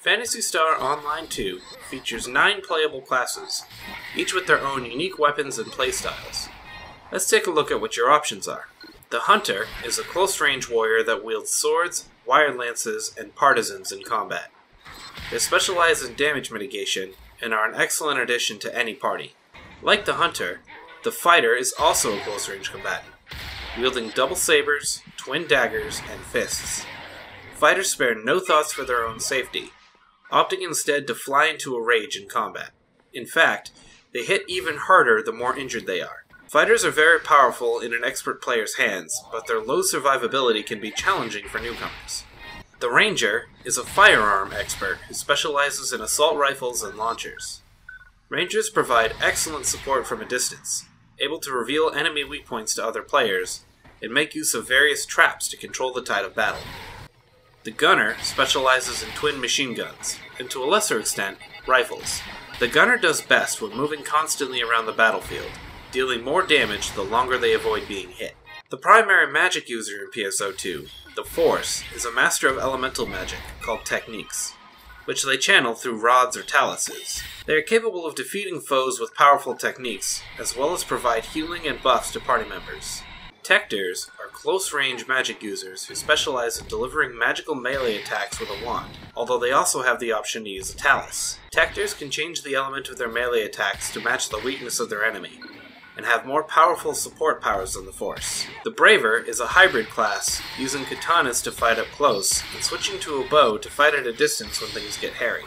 Phantasy Star Online 2 features 9 playable classes, each with their own unique weapons and playstyles. Let's take a look at what your options are. The Hunter is a close-range warrior that wields swords, wire lances, and partisans in combat. They specialize in damage mitigation and are an excellent addition to any party. Like the Hunter, the Fighter is also a close-range combatant, wielding double sabers, twin daggers, and fists. Fighters spare no thoughts for their own safety, opting instead to fly into a rage in combat. In fact, they hit even harder the more injured they are. Fighters are very powerful in an expert player's hands, but their low survivability can be challenging for newcomers. The Ranger is a firearm expert who specializes in assault rifles and launchers. Rangers provide excellent support from a distance, able to reveal enemy weak points to other players, and make use of various traps to control the tide of battle. The Gunner specializes in twin machine guns, and to a lesser extent, rifles. The Gunner does best when moving constantly around the battlefield, dealing more damage the longer they avoid being hit. The primary magic user in PSO2, the Force, is a master of elemental magic, called techniques, which they channel through rods or taluses. They are capable of defeating foes with powerful techniques, as well as provide healing and buffs to party members. Protectors are close-range magic users who specialize in delivering magical melee attacks with a wand, although they also have the option to use a talus. Protectors can change the element of their melee attacks to match the weakness of their enemy, and have more powerful support powers than the Force. The Braver is a hybrid class, using katanas to fight up close, and switching to a bow to fight at a distance when things get hairy.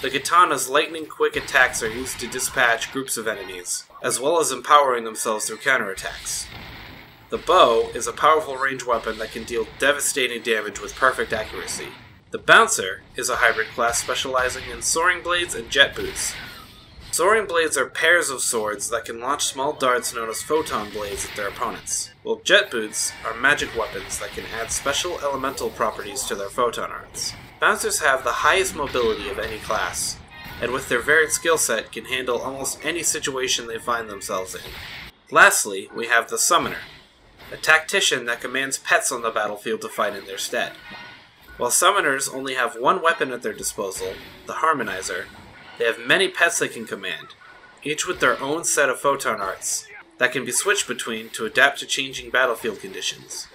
The katana's lightning-quick attacks are used to dispatch groups of enemies, as well as empowering themselves through counterattacks. The bow is a powerful ranged weapon that can deal devastating damage with perfect accuracy. The Bouncer is a hybrid class specializing in soaring blades and jet boots. Soaring blades are pairs of swords that can launch small darts known as photon blades at their opponents, while jet boots are magic weapons that can add special elemental properties to their photon arts. Bouncers have the highest mobility of any class, and with their varied skill set can handle almost any situation they find themselves in. Lastly, we have the Summoner, a tactician that commands pets on the battlefield to fight in their stead. While summoners only have one weapon at their disposal, the Harmonizer, they have many pets they can command, each with their own set of photon arts that can be switched between to adapt to changing battlefield conditions.